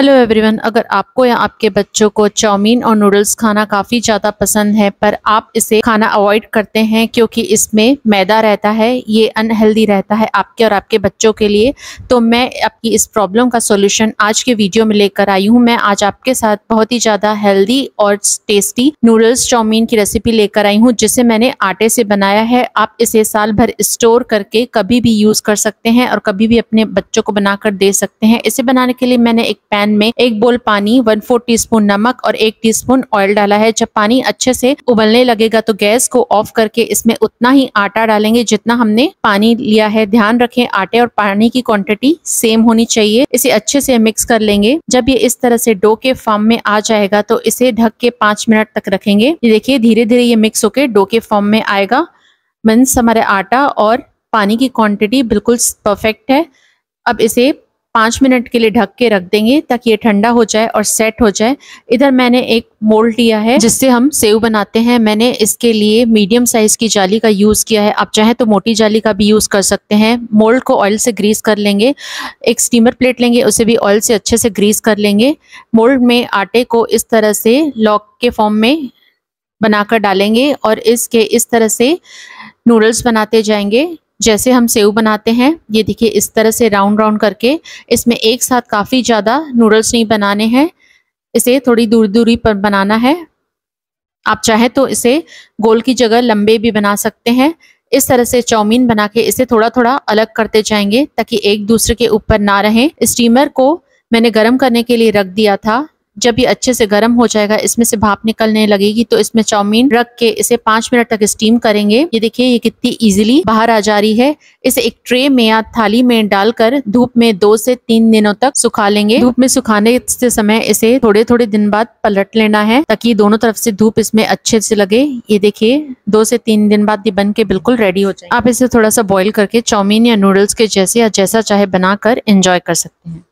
Hello everyone, अगर आपको या आपके बच्चों को चाउमीन और नूडल्स खाना काफ़ी ज़्यादा पसंद है पर आप इसे खाना अवॉइड करते हैं क्योंकि इसमें मैदा रहता है, ये अनहेल्दी रहता है आपके और आपके बच्चों के लिए, तो मैं आपकी इस प्रॉब्लम का सॉल्यूशन आज के वीडियो में लेकर आई हूँ। मैं आज आपके साथ बहुत ही ज़्यादा हेल्दी और टेस्टी नूडल्स चाउमीन की रेसिपी लेकर आई हूँ जिसे मैंने आटे से बनाया है। आप इसे साल भर स्टोर करके कभी भी यूज़ कर सकते हैं और कभी भी अपने बच्चों को बनाकर दे सकते हैं। इसे बनाने के लिए मैंने एक पैन में एक बोल पानी, 1/4 टीस्पून नमक और 1 टीस्पून ऑयल डाला है। जब पानी अच्छे से उबलने लगेगा तो गैस को ऑफ करके इसमें उतना ही आटा डालेंगे जितना हमने पानी लिया है। ध्यान रखें, आटे और पानी की क्वांटिटी सेम होनी चाहिए। इसे अच्छे से मिक्स कर लेंगे। जब ये इस तरह से डो के फॉर्म में आ जाएगा तो इसे ढक के 5 मिनट तक रखेंगे। ये देखिए, धीरे धीरे ये मिक्स होके डो के फॉर्म में आएगा। मीन्स हमारे आटा और पानी की क्वांटिटी बिल्कुल परफेक्ट है। अब इसे 5 मिनट के लिए ढक के रख देंगे ताकि ये ठंडा हो जाए और सेट हो जाए। इधर मैंने एक मोल्ड लिया है जिससे हम सेव बनाते हैं। मैंने इसके लिए मीडियम साइज की जाली का यूज़ किया है। आप चाहें तो मोटी जाली का भी यूज़ कर सकते हैं। मोल्ड को ऑयल से ग्रीस कर लेंगे। एक स्टीमर प्लेट लेंगे, उसे भी ऑयल से अच्छे से ग्रीस कर लेंगे। मोल्ड में आटे को इस तरह से लॉक के फॉर्म में बनाकर डालेंगे और इसके इस तरह से नूडल्स बनाते जाएंगे जैसे हम सेव बनाते हैं। ये देखिए, इस तरह से राउंड राउंड करके। इसमें एक साथ काफ़ी ज़्यादा नूडल्स नहीं बनाने हैं, इसे थोड़ी दूरी दूरी पर बनाना है। आप चाहे तो इसे गोल की जगह लंबे भी बना सकते हैं। इस तरह से चाउमीन बना के इसे थोड़ा थोड़ा अलग करते जाएंगे ताकि एक दूसरे के ऊपर ना रहें। स्टीमर को मैंने गर्म करने के लिए रख दिया था। जब ये अच्छे से गर्म हो जाएगा, इसमें से भाप निकलने लगेगी तो इसमें चाउमीन रख के इसे 5 मिनट तक स्टीम करेंगे। ये देखिए, ये कितनी इजीली बाहर आ जा रही है। इसे एक ट्रे में या थाली में डालकर धूप में 2 से 3 दिनों तक सुखा लेंगे। धूप में सुखाने से समय इसे थोड़े थोड़े दिन बाद पलट लेना है ताकि दोनों तरफ से धूप इसमें अच्छे से लगे। ये देखिए, 2 से 3 दिन बाद ये बन के बिल्कुल रेडी हो जाए। आप इसे थोड़ा सा बॉईल करके चाउमीन या नूडल्स के जैसे या जैसा चाहे बनाकर एंजॉय कर सकते हैं।